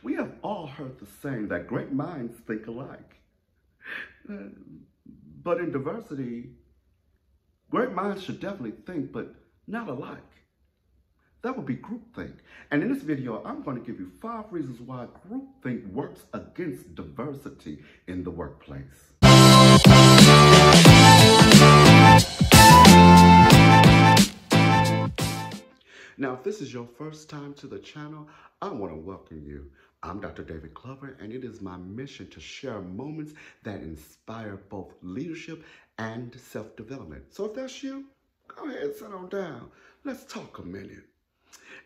We have all heard the saying that great minds think alike. But in diversity, great minds should definitely think, but not alike. That would be groupthink. And in this video, I'm going to give you 5 reasons why groupthink works against diversity in the workplace. Now, if this is your first time to the channel, I want to welcome you. I'm Dr. David Glover, and it is my mission to share moments that inspire both leadership and self-development. So if that's you, go ahead and sit on down. Let's talk a minute.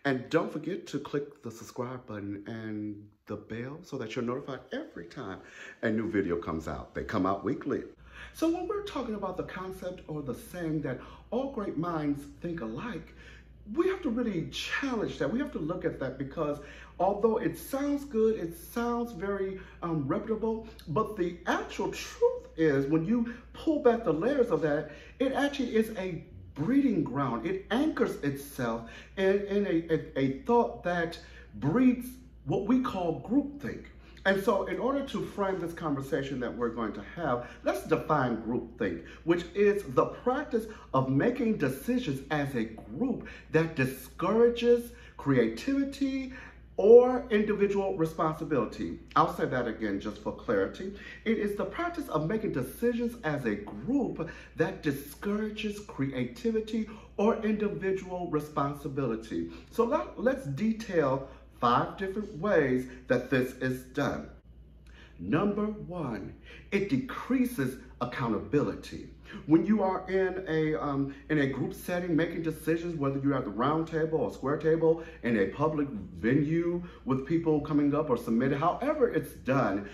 And don't forget to click the subscribe button and the bell so that you're notified every time a new video comes out. They come out weekly. So when we're talking about the concept or the saying that all great minds think alike, we have to really challenge that. We have to look at that, because although it sounds good, it sounds very reputable, but the actual truth is, when you pull back the layers of that, it actually is a breeding ground. It anchors itself in a thought that breeds what we call groupthink. And so in order to frame this conversation that we're going to have, let's define groupthink, which is the practice of making decisions as a group that discourages creativity or individual responsibility. I'll say that again just for clarity. It is the practice of making decisions as a group that discourages creativity or individual responsibility. So let's detail 5 different ways that this is done. Number 1, it decreases accountability. When you are in a group setting, making decisions, whether you're at the round table or square table, in a public venue with people coming up or submitting, however it's done,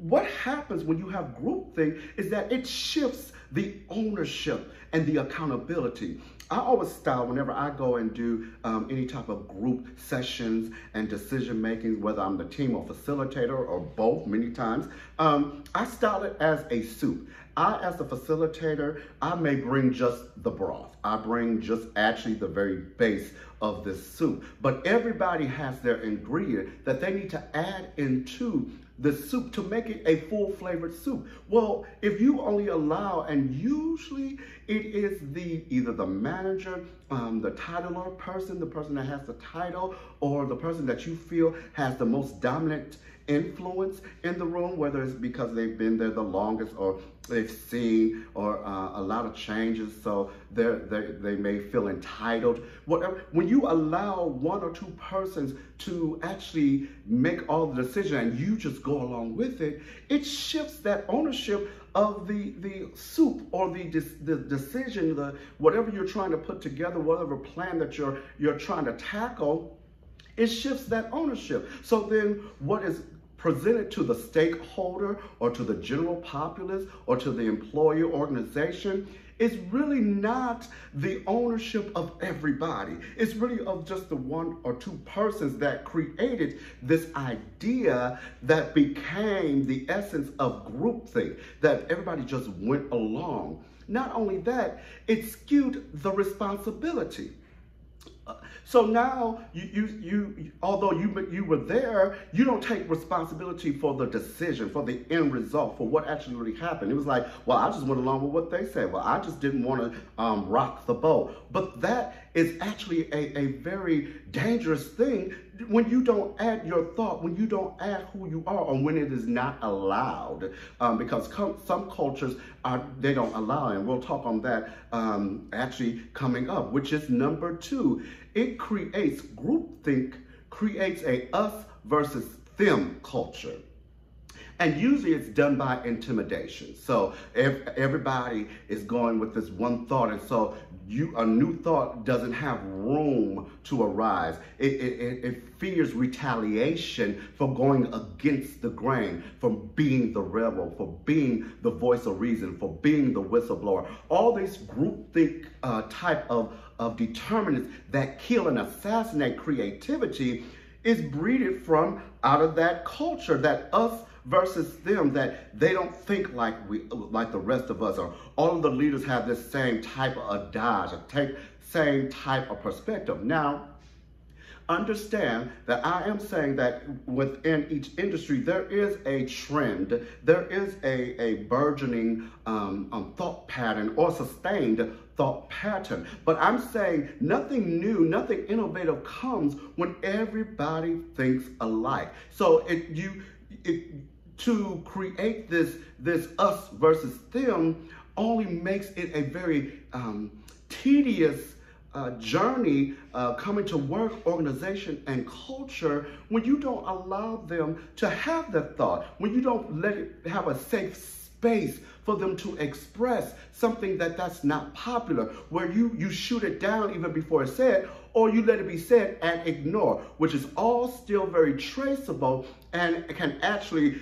what happens when you have groupthink is that it shifts the ownership and the accountability. I always style, whenever I go and do any type of group sessions and decision making, whether I'm the team or facilitator or both many times, I style it as a soup. As the facilitator, I may bring just the broth. I bring just actually the very base of this soup. But everybody has their ingredient that they need to add into the soup to make it a full-flavored soup. Well, if you only allow, and usually it is either the manager, the titular person, the person that has the title, or the person that you feel has the most dominant influence in the room, whether it's because they've been there the longest, or they've seen a lot of changes, so they may feel entitled, whatever. When you allow 1 or 2 persons to actually make all the decision and you just go along with it, it shifts that ownership of the soup, or the decision, whatever you're trying to put together, whatever plan that you're trying to tackle. It shifts that ownership. So then what is presented to the stakeholder or to the general populace or to the employer organization is really not the ownership of everybody. It's really of just the 1 or 2 persons that created this idea that became the essence of groupthink, that everybody just went along. Not only that, it skewed the responsibility. So now, although you were there, you don't take responsibility for the decision, for the end result, for what actually really happened. It was like, well, I just went along with what they said. Well, I just didn't want to rock the boat. But that is actually a very dangerous thing when you don't add your thought, when you don't add who you are, or when it is not allowed. Because some cultures, they don't allow it. And we'll talk on that actually coming up, which is number 2. It creates, groupthink creates a us versus them culture. And usually it's done by intimidation. So if everybody is going with this one thought, and so a new thought doesn't have room to arise. It fears retaliation for going against the grain, for being the rebel, for being the voice of reason, for being the whistleblower. All these groupthink type of determinants that kill and assassinate creativity is breeded from out of that culture, that us versus them, that they don't think like the rest of us, or all of the leaders have this same type of adage, same type of perspective. Now, Understand that I am saying that within each industry, there is a trend, there is a burgeoning thought pattern or sustained thought pattern. But I'm saying nothing new, nothing innovative comes when everybody thinks alike. So to create this us versus them only makes it a very tedious journey coming to work, organization, and culture when you don't allow them to have that thought, when you don't let it have a safe space for them to express something that's not popular, where you shoot it down even before it's said, or you let it be said and ignore, which is all still very traceable and can actually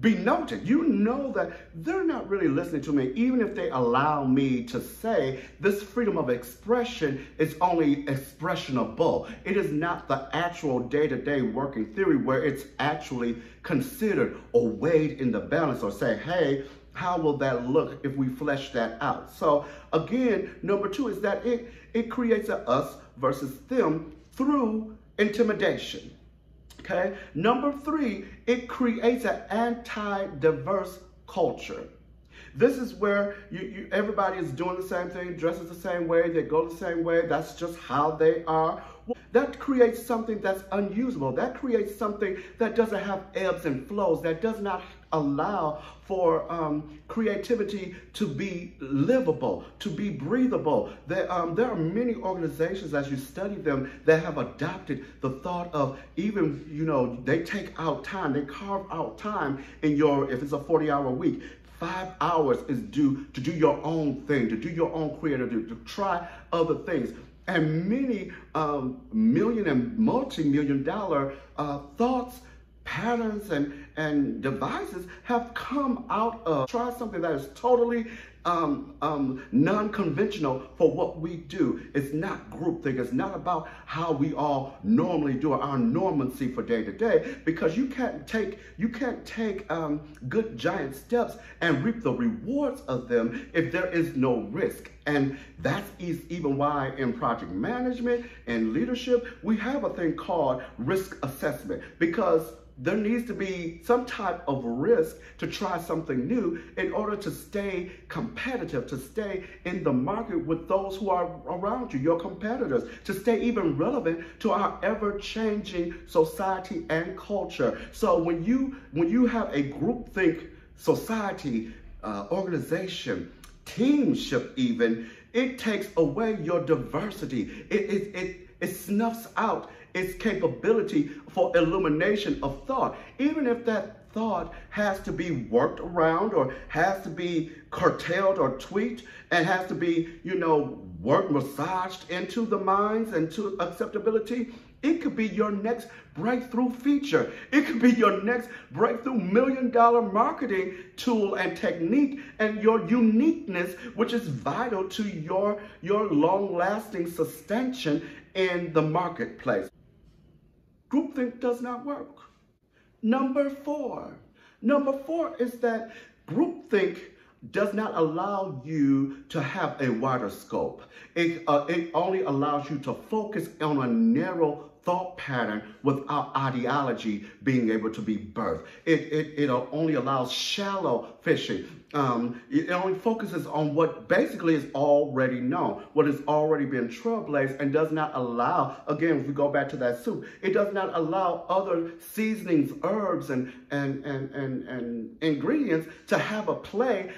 be noted. You know that they're not really listening to me, even if they allow me to say this freedom of expression is only expressionable. It is not the actual day-to-day working theory where it's actually considered or weighed in the balance or say, hey, how will that look if we flesh that out? So again, number two is that it creates a us versus them through intimidation. Okay. Number three, it creates an anti-diverse culture. This is where everybody is doing the same thing, dresses the same way, they go the same way. That's just how they are. That creates something that's unusable. That creates something that doesn't have ebbs and flows, that does not allow for creativity to be livable, to be breathable. There are many organizations, as you study them, that have adopted the thought of even, you know, they take out time, they carve out time in your, if it's a 40-hour week, 5 hours is due to do your own thing, to do your own creative, to try other things. And many million and multi-million dollar thoughts, patterns, and devices have come out of try something that is totally non-conventional for what we do. It's not groupthink. It's not about how we all normally do it, our normancy for day to day, because you can't take good giant steps and reap the rewards of them if there is no risk. And that's even why in project management and leadership, we have a thing called risk assessment, because there needs to be some type of risk to try something new in order to stay competitive, to stay in the market with those who are around you, your competitors, to stay even relevant to our ever-changing society and culture. So when you have a groupthink society, organization, teamship even, it takes away your diversity. It snuffs out its capability for illumination of thought, even if that thought has to be worked around or has to be curtailed or tweaked and has to be, you know, work massaged into the minds and to acceptability. It could be your next breakthrough feature. It could be your next breakthrough million-dollar marketing tool and technique, and your uniqueness, which is vital to your long-lasting suspension in the marketplace. Groupthink does not work. Number four is that groupthink does not allow you to have a wider scope. It only allows you to focus on a narrow thought pattern without ideology being able to be birthed. It only allows shallow fishing. It only focuses on what basically is already known, what has already been trailblazed, and does not allow, again, if we go back to that soup, it does not allow other seasonings, herbs, and ingredients to have a play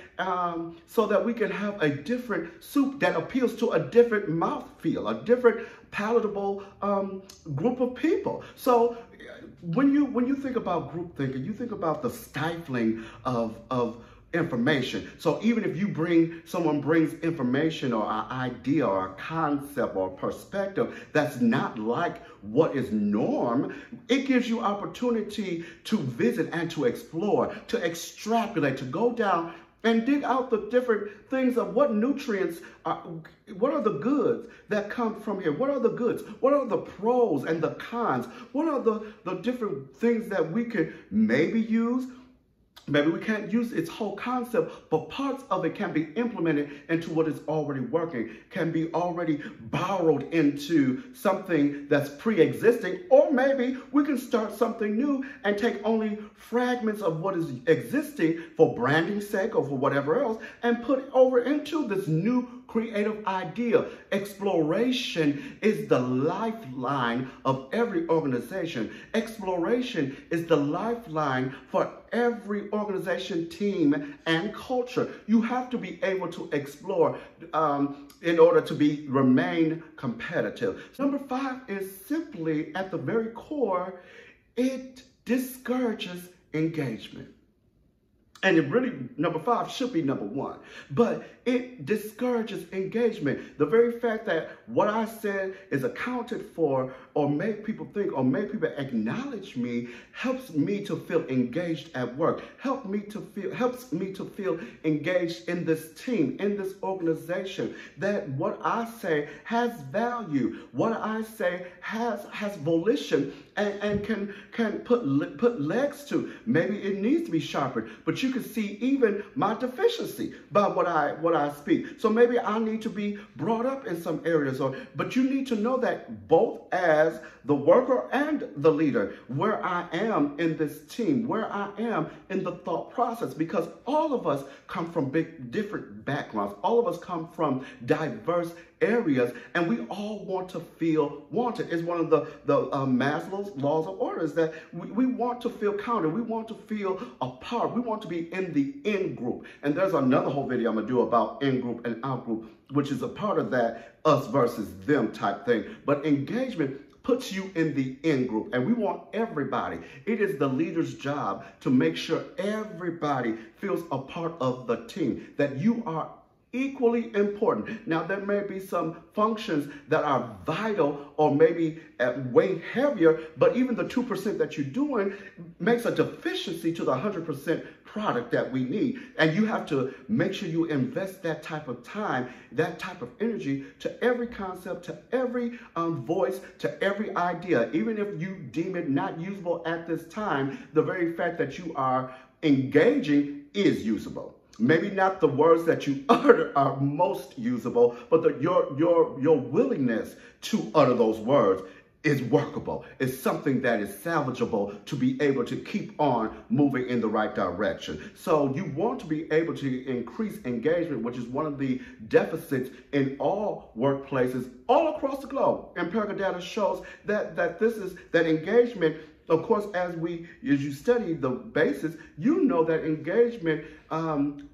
so that we can have a different soup that appeals to a different mouthfeel, a different palatable group of people. So when you think about group thinking, you think about the stifling of information. So even if someone brings information or an idea or a concept or a perspective that's not like what is norm, it gives you opportunity to visit and to explore, to extrapolate, to go down and dig out the different things of what nutrients are, what are the goods that come from here? What are the goods? What are the pros and the cons? What are the different things that we could maybe use? Maybe we can't use its whole concept, but parts of it can be implemented into what is already working, can be already borrowed into something that's pre-existing, or maybe we can start something new and take only fragments of what is existing for branding sake or for whatever else and put it over into this new creative idea. Exploration is the lifeline of every organization. Exploration is the lifeline for every organization, team, and culture. You have to be able to explore in order to remain competitive. Number 5 is simply at the very core, it discourages engagement. And it really, number 5 should be number 1, but it discourages engagement. The very fact that what I said is accounted for or make people think or make people acknowledge me helps me to feel engaged at work, helps me to feel engaged in this team, in this organization, that what I say has value, what I say has volition and can put legs to. Maybe it needs to be sharpened, but you can see even my deficiency by what I speak. So maybe I need to be brought up in some areas, but you need to know that both as the worker and the leader, where I am in this team, where I am in the thought process, because all of us come from different backgrounds. All of us come from diverse areas, and we all want to feel wanted. It's one of the Maslow's laws of orders that we want to feel counted. We want to feel a part. We want to be in the in-group. And there's another whole video I'm going to do about in-group and out-group, which is a part of that us versus them type thing. But engagement puts you in the in-group, and we want everybody. It is the leader's job to make sure everybody feels a part of the team, that you are equally important. Now, there may be some functions that are vital or maybe way heavier, but even the 2% that you're doing makes a deficiency to the 100% product that we need. And you have to make sure you invest that type of time, that type of energy to every concept, to every voice, to every idea. Even if you deem it not usable at this time, the very fact that you are engaging is usable. Maybe not the words that you utter are most usable, but your willingness to utter those words is workable. It's something that is salvageable to be able to keep on moving in the right direction. So you want to be able to increase engagement, which is one of the deficits in all workplaces all across the globe. Empirical data shows that engagement, of course, as you study the basis, you know that engagement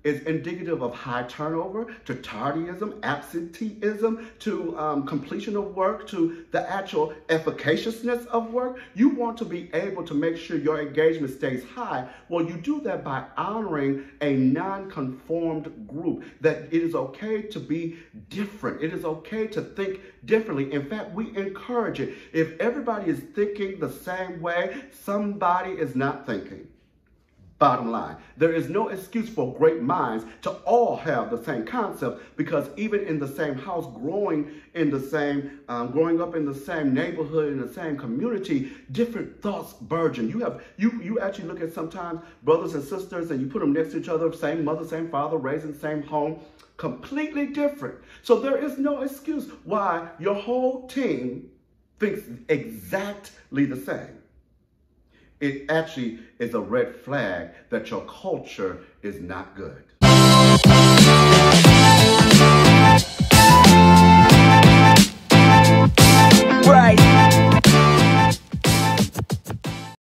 is indicative of high turnover, to tardyism, absenteeism, to completion of work, to the actual efficaciousness of work. You want to be able to make sure your engagement stays high. Well, you do that by honoring a non-conformed group, that it is okay to be different. It is okay to think differently. In fact, we encourage it. If everybody is thinking the same way, somebody is not thinking. Bottom line, there is no excuse for great minds to all have the same concept, because even in the same house, growing up in the same neighborhood, in the same community, different thoughts burgeon. You actually look at sometimes brothers and sisters, and you put them next to each other, same mother, same father, raised in the same home, completely different. So there is no excuse why your whole team thinks exactly the same. It actually is a red flag that your culture is not good. Right.